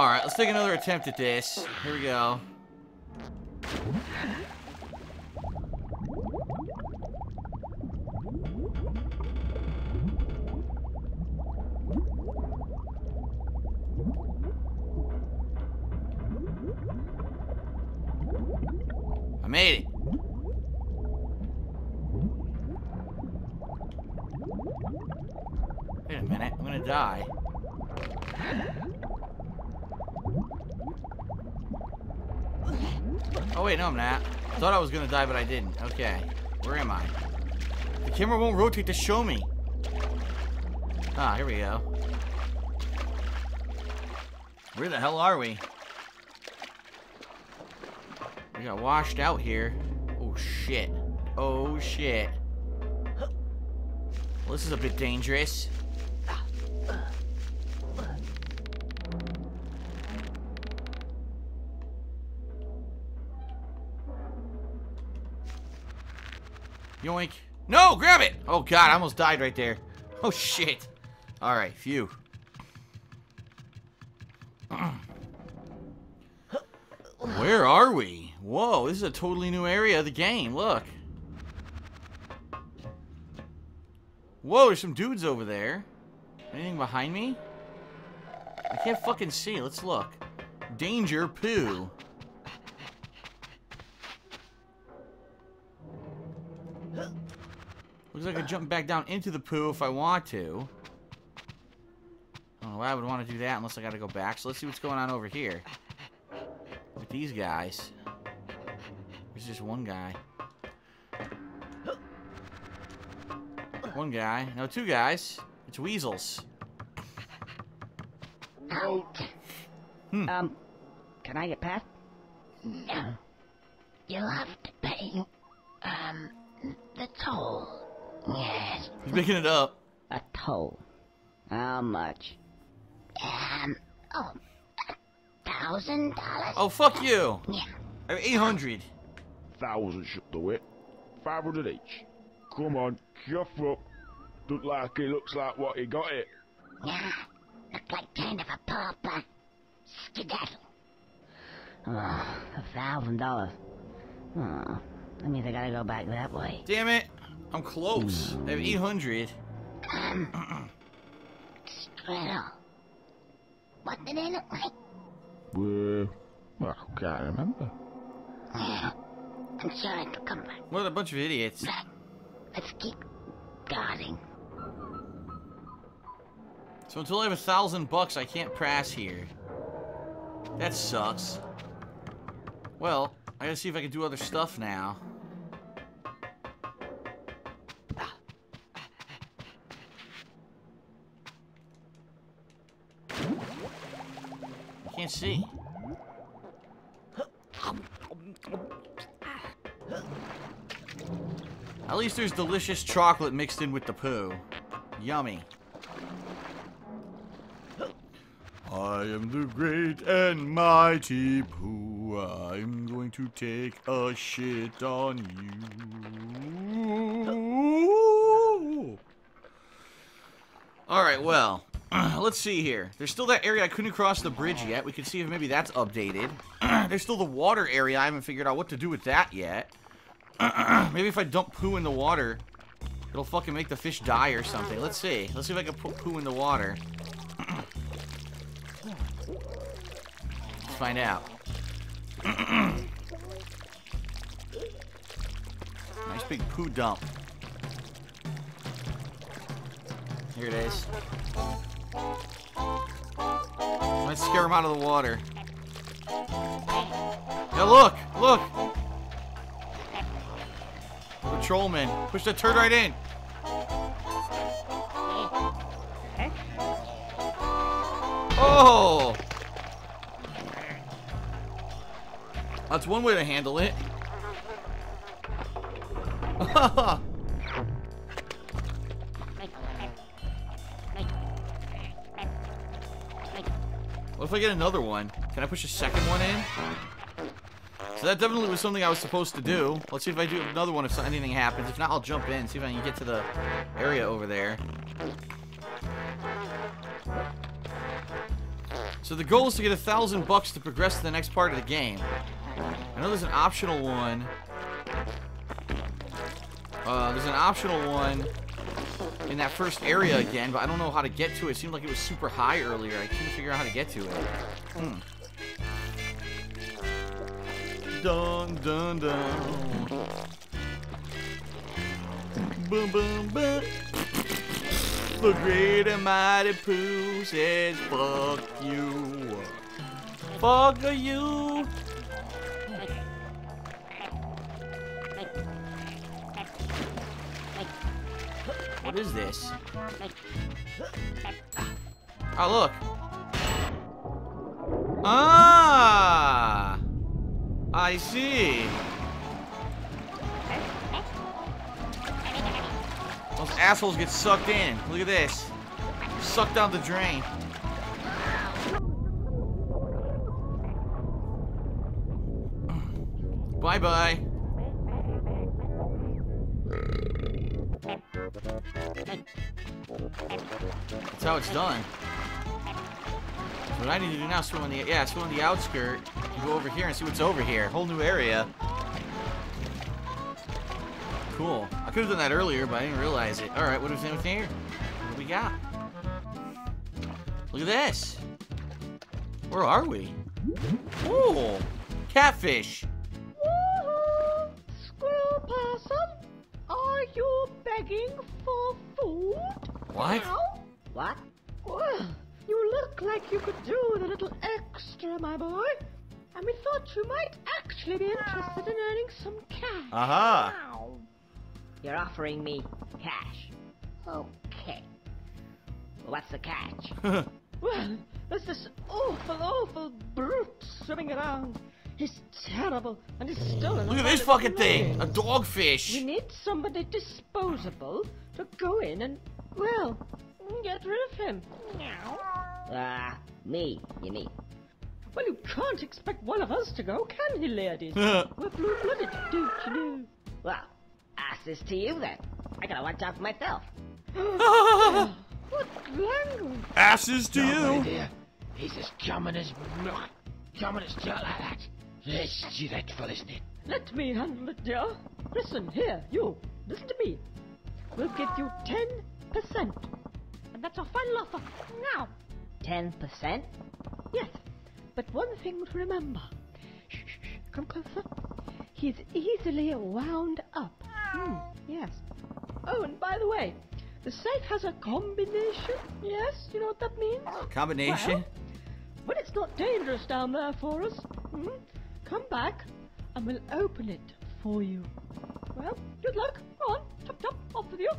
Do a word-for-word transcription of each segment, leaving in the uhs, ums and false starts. Alright, let's take another attempt at this. Here we go. I made it. Wait a minute, I'm gonna die. Oh wait, no I'm not. I thought I was gonna die, but I didn't. Okay, where am I? The camera won't rotate to show me. Ah, here we go. Where the hell are we? We got washed out here. Oh shit. Oh shit. Well, this is a bit dangerous. Yoink. No, grab it! Oh god, I almost died right there. Oh shit. Alright, phew. Where are we? Whoa, this is a totally new area of the game, look. Whoa, there's some dudes over there. Anything behind me? I can't fucking see, let's look. Danger poo. Looks like I could jump back down into the poo if I want to. I don't know why I would want to do that unless I gotta go back. So let's see what's going on over here. With these guys. There's just one guy. One guy. No, two guys. It's weasels. Out. Hmm. Um, can I get past? No. You'll have to pay, um, the toll. Yes. He's making it up. A toll. How much? Um, oh, a thousand dollars. Oh, fuck you. Yeah. Eight hundred. Thousand should do it. Five hundred each. Come on, Jeffro. Look like he looks like what he got it. Yeah, look like kind of a pauper. Skedaddle. Oh, a thousand dollars. Oh, that means I gotta go back that way. Damn it. I'm close. I have eight hundred. Um, Squirrel. What did they look like? Uh, well, I can't remember. Yeah, I'm sure it'll come back. What a bunch of idiots. But let's keep guarding. So until I have a thousand bucks, I can't pass here. That sucks. Well, I gotta see if I can do other stuff now. Can't see. At least there's delicious chocolate mixed in with the poo. Yummy. I am the great and mighty poo. I'm going to take a shit on you. Alright, well. Let's see here. There's still that area I couldn't cross the bridge yet. We can see if maybe that's updated. There's still the water area. I haven't figured out what to do with that yet. Maybe if I dump poo in the water, it'll fucking make the fish die or something. Let's see. Let's see if I can put poo in the water. Let's find out. Nice big poo dump. Here it is. Might scare him out of the water. Now look! Look! Patrolman, push the turd right in! Oh! That's one way to handle it. What if I get another one? Can I push a second one in? So that definitely was something I was supposed to do. Let's see if I do another one if anything happens. If not, I'll jump in, see if I can get to the area over there. So the goal is to get a thousand bucks to progress to the next part of the game. I know there's an optional one. Uh, there's an optional one in that first area again, but I don't know how to get to it. It seemed like it was super high earlier. I couldn't figure out how to get to it. Hmm. Dun, dun, dun. Boom, boom, boom. The great and mighty Pooh says, fuck you. Fuck you. What is this? Oh, look. Ah! I see. Those assholes get sucked in. Look at this. Sucked down the drain. Bye-bye. That's how it's done. So what I need to do now is swim on the yeah, swim on the outskirt and go over here and see what's over here. Whole new area. Cool. I could have done that earlier, but I didn't realize it. Alright, what is in here? What do we got? Look at this. Where are we? Ooh! Catfish! Woohoo! Squirrel possum! Are you begging for food? What? Now? What? Well, you look like you could do with a little extra, my boy. And we thought you might actually be interested in earning some cash. Aha! Uh-huh. Wow. You're offering me cash. Okay. What's the catch? Well, there's this awful, awful brute swimming around. He's terrible and he's stolen. Look at this fucking thing! A dogfish! We need somebody disposable to go in and, well, get rid of him. Ah, uh, me, you mean? Well, you can't expect one of us to go, can you, ladies? We're blue-blooded, don't you know? Well, ask this to you then. I gotta watch out for myself. What language? Asses to no, you. Dear. He's as common as milk. Common as jar like that. Yes, delightful, isn't it? Let me handle it, dear. Listen here, you. Listen to me. We'll give you ten percent, and that's our final offer now. Ten percent? Yes. But one thing to remember. Shh, shh, shh. Come closer. He's easily wound up. Mm, yes. Oh, and by the way, the safe has a combination. Yes, you know what that means? Combination? Well, when it's not dangerous down there for us, mm, come back and we'll open it for you. Well, good luck. Go on. Chop, chop. Off with you.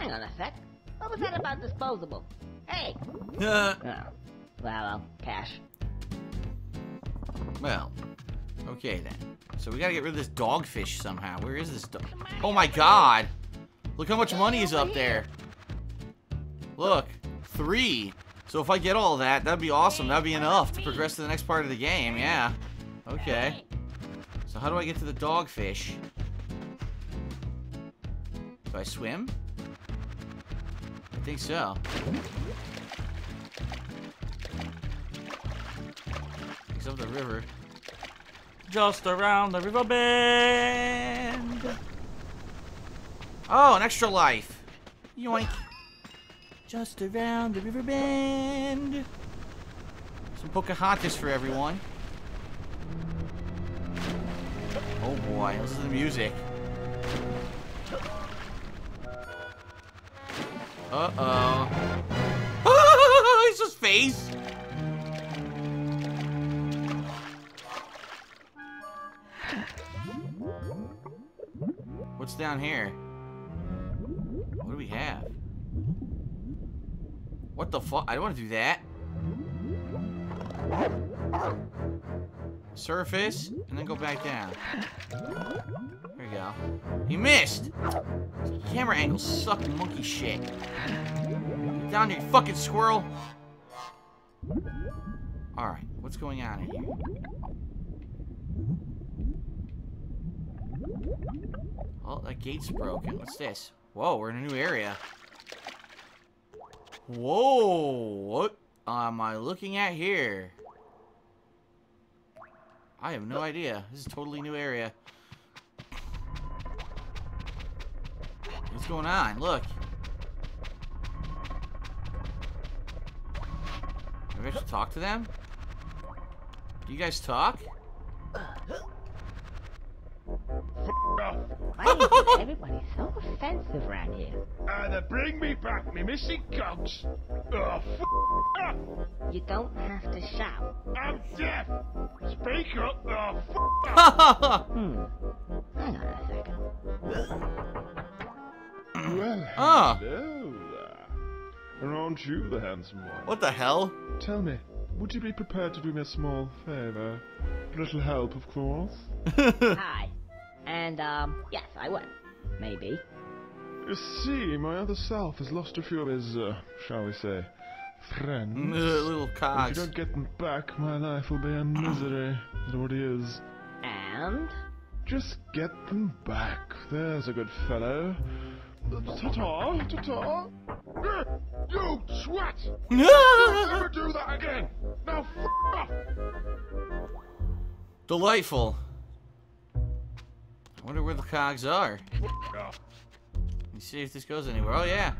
Hang on a sec. What was that about disposable? Hey! Uh. Oh. Well, cash. Well, okay then. So we gotta get rid of this dogfish somehow. Where is this dog? Oh my god! Look how much money is up there. Look, three. So if I get all that, that'd be awesome. That'd be enough to progress to the next part of the game. Yeah. Okay. So how do I get to the dogfish? Do I swim? I think so. It's up the river. Just around the river bend. Oh, an extra life. Yoink. Just around the river bend. Some Pocahontas for everyone. Oh boy, this is the music. Uh-oh. Ah, it's his face. What's down here? What do we have? What the fuck? I don't want to do that. Surface, and then go back down. There we go. He missed! Camera angle sucked monkey shit. Get down here, you fucking squirrel! Alright, what's going on in here? Oh, that gate's broken. What's this? Whoa, we're in a new area. Whoa, am I looking at here? I have no idea. This is a totally new area. What's going on? Look. Have I actually talked to them? Do you guys talk? Why is everybody so offensive around here? Either bring me back me missing coach. Oh, f you don't have to shout. I'm deaf. Speak up. Oh, f up. Hmm. Hang on a second. Well, oh. Hello there. Aren't you the handsome one? What the hell? Tell me, would you be prepared to do me a small favor? A little help, of course. Hi. And, um, yes, I would. Maybe. You see, my other self has lost a few of his, uh, shall we say, friends. Little cogs. If you don't get them back, my life will be a misery. It already is. And? Just get them back. There's a good fellow. Ta-ta, ta-ta. You twat! Don't ever do that again! Now f*** off! Delightful. I wonder where the cogs are. Let me see if this goes anywhere. Oh, yeah.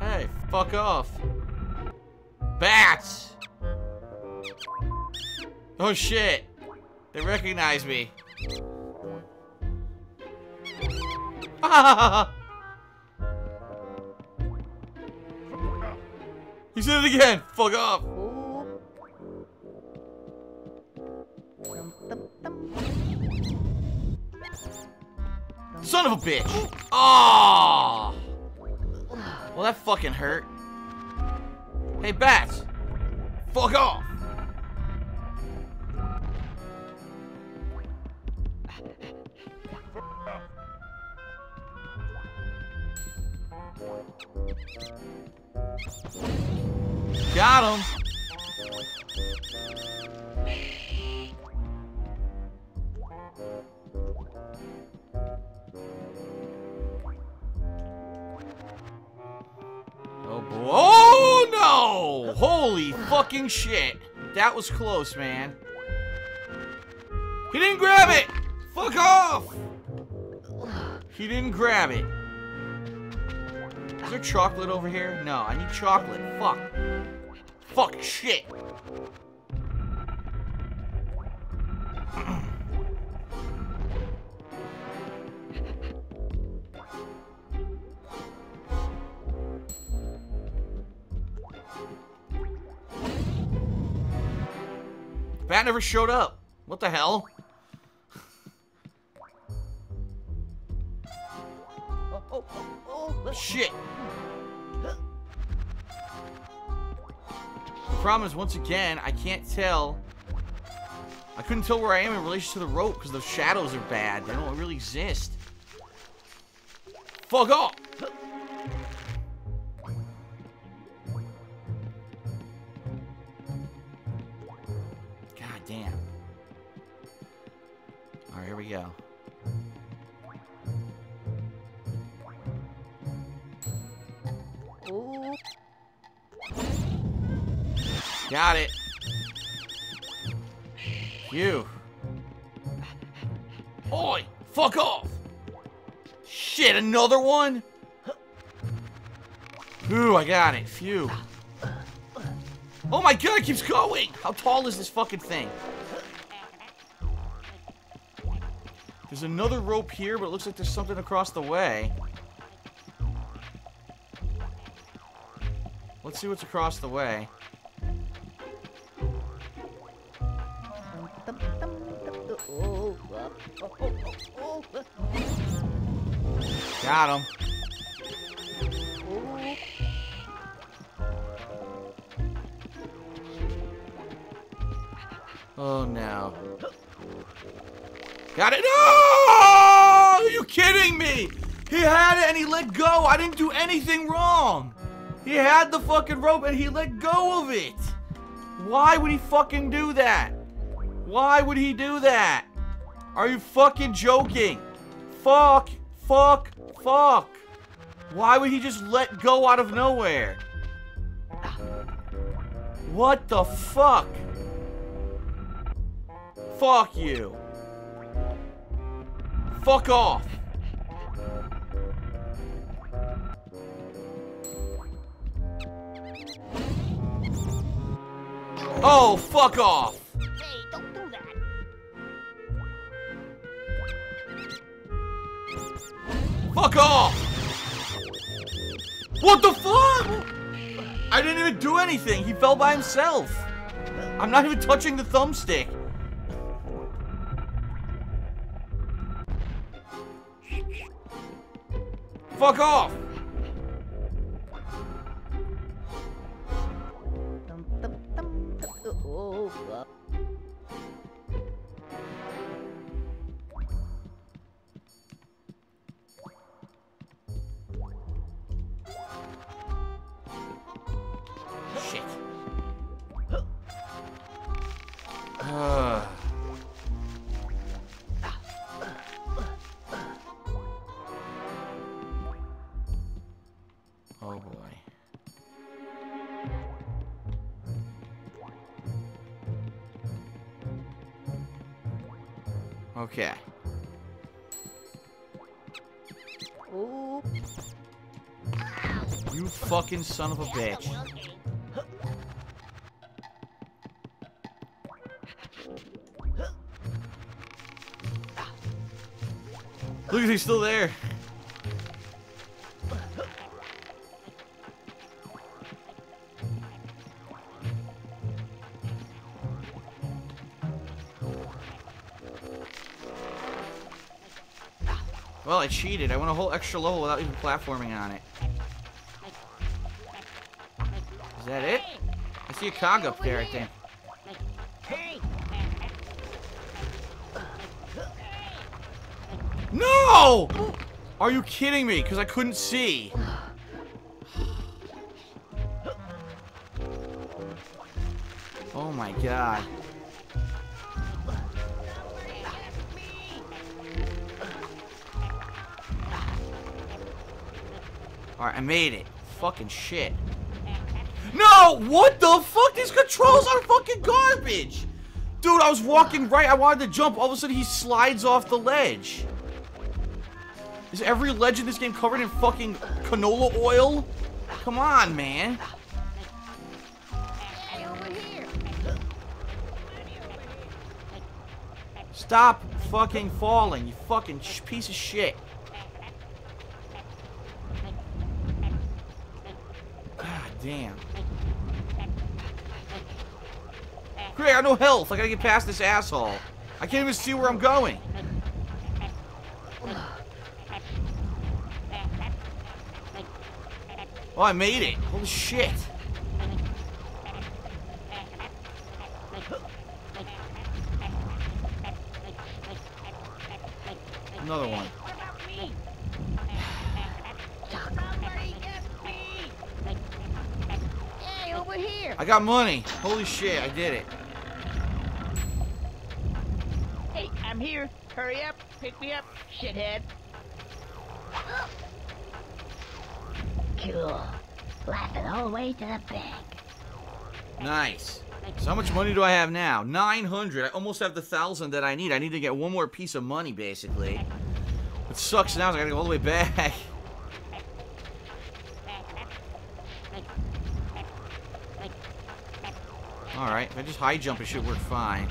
Hey, fuck off. Bats! Oh, shit. They recognize me. Ah! He said it again. Fuck off. Son of a bitch! Oh! Well, that fucking hurt. Hey, bats! Fuck off! Got him! Holy fucking shit. That was close, man. He didn't grab it! Fuck off! He didn't grab it. Is there chocolate over here? No, I need chocolate. Fuck. Fuck shit. Bat never showed up. What the hell? oh, oh, oh, oh. Shit. The problem is, once again, I can't tell. I couldn't tell where I am in relation to the rope because the shadows are bad. They don't really exist. Fuck off. Damn. Alright, here we go. Ooh. Got it. You. Oi! Fuck off! Shit, another one? Ooh, I got it. Phew. Oh my god, it keeps going! How tall is this fucking thing? There's another rope here, but it looks like there's something across the way. Let's see what's across the way. Got him. Oh no. Got it. No! Are you kidding me? He had it and he let go. I didn't do anything wrong. He had the fucking rope and he let go of it. Why would he fucking do that? Why would he do that? Are you fucking joking? Fuck, fuck, fuck. Why would he just let go out of nowhere? What the fuck? Fuck you. Fuck off. Oh, fuck off. Hey, don't do that. Fuck off. What the fuck? I didn't even do anything. He fell by himself. I'm not even touching the thumbstick. Fuck off! Shit. Uh. Oh boy. Okay. Ooh. You fucking son of a bitch. Look, he's still there. Well, I cheated. I went a whole extra level without even platforming on it. Is that it? I see a cog up there, I think. No! Are you kidding me? Because I couldn't see. Oh my god. Alright, I made it. Fucking shit. No! What the fuck? These controls are fucking garbage! Dude, I was walking right, I wanted to jump, all of a sudden he slides off the ledge. Is every ledge in this game covered in fucking canola oil? Come on, man. Stop fucking falling, you fucking sh- piece of shit. Damn. Great, I have no health. I gotta get past this asshole. I can't even see where I'm going. Oh, I made it. Holy shit. Another one. I got money. Holy shit, I did it. Hey, I'm here. Hurry up. Pick me up, shithead. Cool. Laughing all the way to the bank. Nice. So how much money do I have now? nine hundred. I almost have the thousand that I need. I need to get one more piece of money, basically. What sucks now is I gotta go all the way back. Alright, if I just high jump, it should work fine.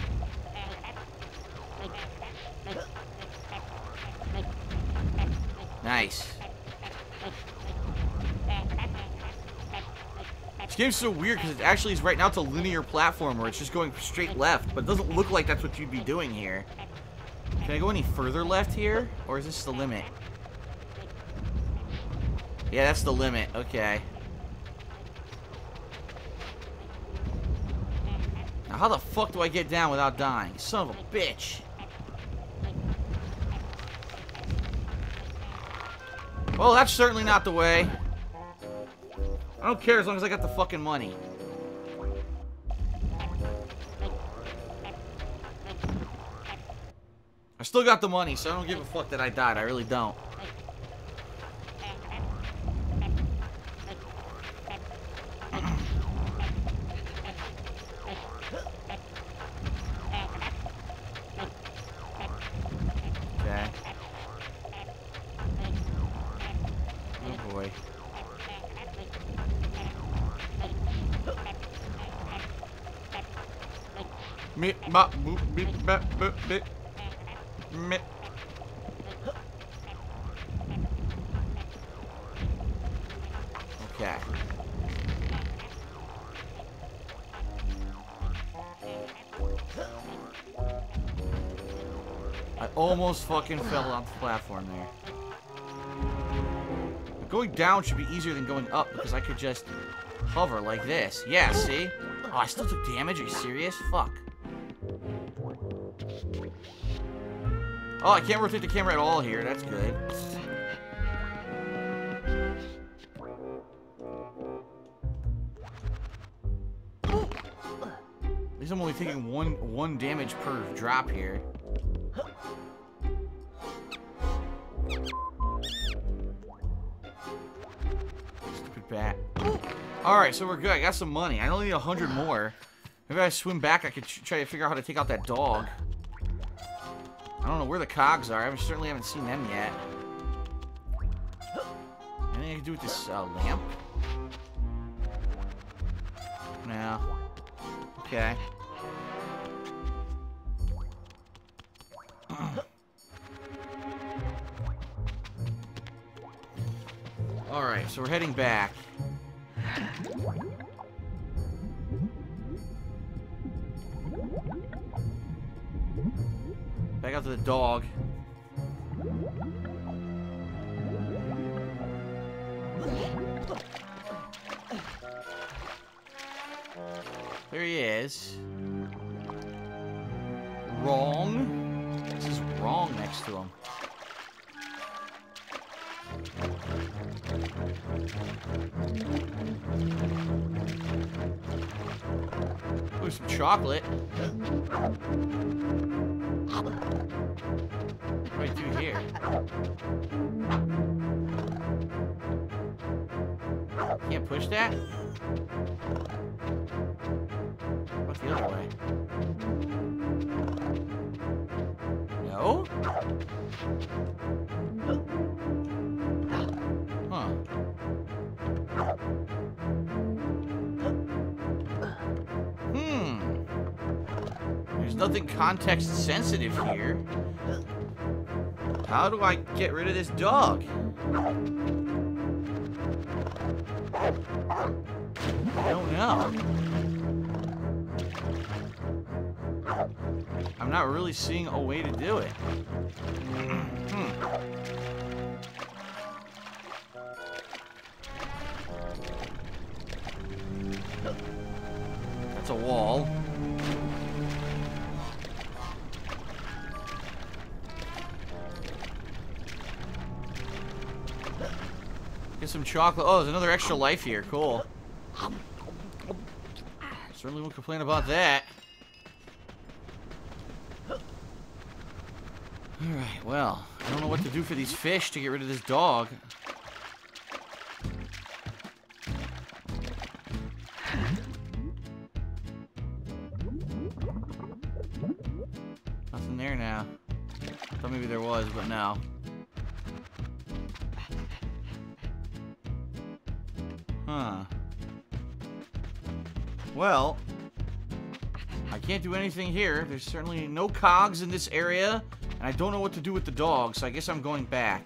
Nice. This game's so weird because it actually is right now it's a linear platform where it's just going straight left, but it doesn't look like that's what you'd be doing here. Can I go any further left here? Or is this the limit? Yeah, that's the limit. Okay. Now, how the fuck do I get down without dying? Son of a bitch. Well, that's certainly not the way. I don't care as long as I got the fucking money. I still got the money, so I don't give a fuck that I died. I really don't. me, ma, boop, beep, bap, boop, beep, me. Okay. I almost fucking fell off the platform there. Going down should be easier than going up because I could just hover like this. Yeah, see? Oh, I still took damage? Are you serious? Fuck. Oh, I can't rotate the camera at all here. That's good. At least I'm only taking one one damage per drop here. Bat. Alright, so we're good. I got some money. I only need a hundred more. Maybe I swim back. I could try to figure out how to take out that dog. I don't know where the cogs are. I haven't, certainly haven't seen them yet. Anything I can do with this uh, lamp? No. Okay. Alright, so we're heading back. Back out to the dog. There he is. Wrong. This is wrong next to him. Ooh, some chocolate. What do I do here? Can't push that? What's the other way? No? Nothing context sensitive here. How do I get rid of this dog? I don't know. I'm not really seeing a way to do it. Hmm. That's a wall. Get some chocolate. Oh, there's another extra life here. Cool. Certainly won't complain about that. Alright, well. I don't know what to do for these fish to get rid of this dog. Nothing there now. I thought maybe there was, but no. Huh. Well, I can't do anything here. There's certainly no cogs in this area, and I don't know what to do with the dog, so I guess I'm going back.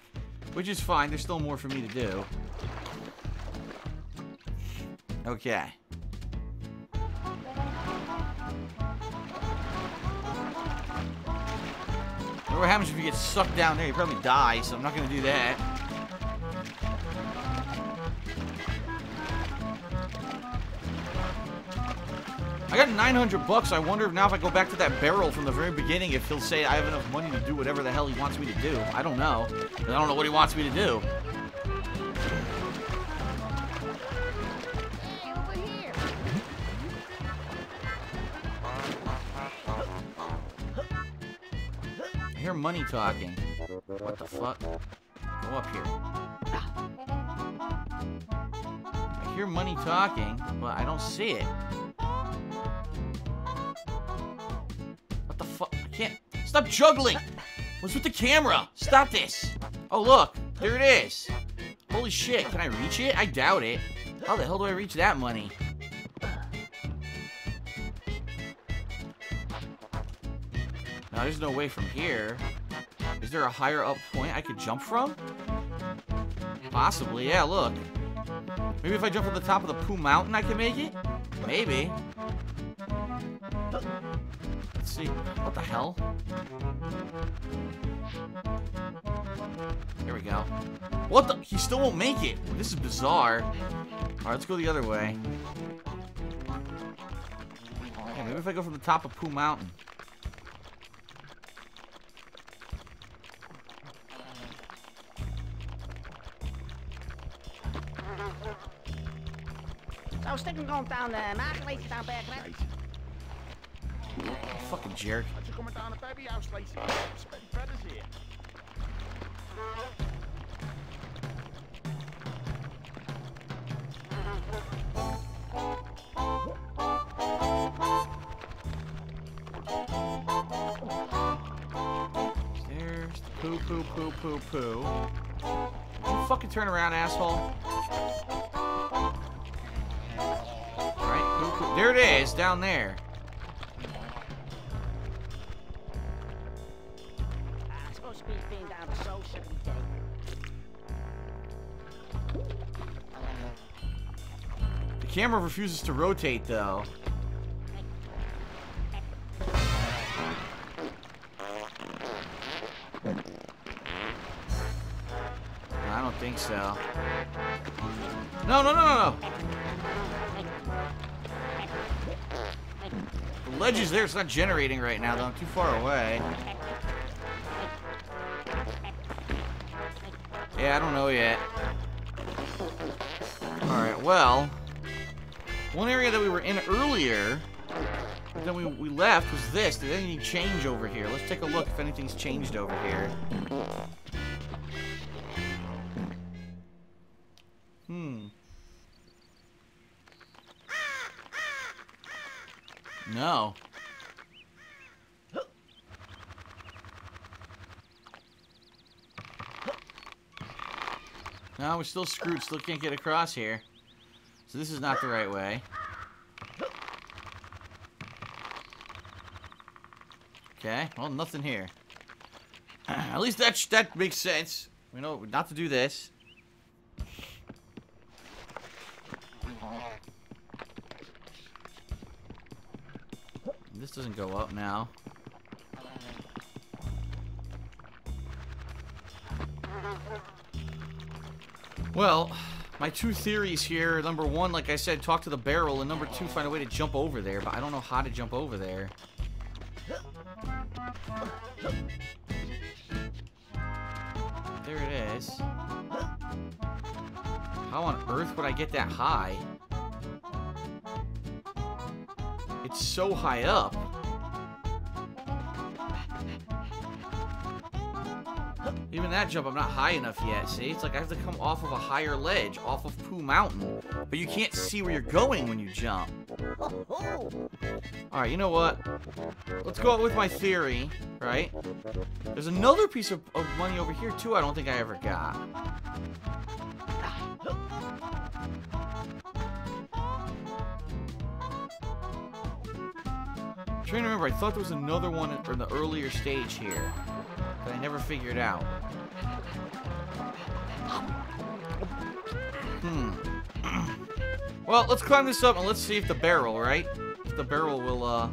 Which is fine. There's still more for me to do. Okay. What happens if you get sucked down there? You probably die, so I'm not going to do that. I got nine hundred bucks. I wonder if now if I go back to that barrel from the very beginning, if he'll say I have enough money to do whatever the hell he wants me to do. I don't know. I don't know what he wants me to do. Hey, over here. I hear money talking. What the fuck? Go up here. I hear money talking, but I don't see it. Can't stop juggling. What's with the camera? Stop this. Oh, look, there it is. Holy shit, can I reach it? I doubt it. How the hell do I reach that money? Now there's no way from here. Is there a higher up point I could jump from? Possibly, yeah, look. Maybe if I jump from the top of the Pooh Mountain, I can make it? Maybe. Let's see. What the hell? There we go. What the? He still won't make it. This is bizarre. Alright, let's go the other way. Yeah, maybe if I go from the top of Pooh Mountain. Fucking jerk. There's the poo poo poo poo poo. Don't you fucking turn around, asshole. There it is, down there. The camera refuses to rotate, though. I don't think so. No, no, no, no, no. The ledge is there, it's not generating right now, though. I'm too far away. Yeah, I don't know yet. Alright, well. One area that we were in earlier, but then we, we left, was this. Did anything change over here? Let's take a look if anything's changed over here. Hmm. No. No, we're still screwed. Still can't get across here. So this is not the right way. Okay. Well, nothing here. At least that sh that makes sense. We know not to do this. This doesn't go up now. Well, my two theories here. Number one, like I said, talk to the barrel. And number two, find a way to jump over there. But I don't know how to jump over there. There it is. How on earth would I get that high? It's so high up. Even that jump, I'm not high enough yet, see? It's like I have to come off of a higher ledge, off of Pooh Mountain. But you can't see where you're going when you jump. Alright, you know what? Let's go out with my theory, right? There's another piece of, of money over here, too, I don't think I ever got. I'm trying to remember, I thought there was another one in the earlier stage here that I never figured out. Hmm. Well, let's climb this up and let's see if the barrel, right? If the barrel will uh,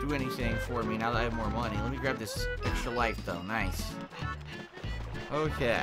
do anything for me now that I have more money. Let me grab this extra life, though. Nice. Okay.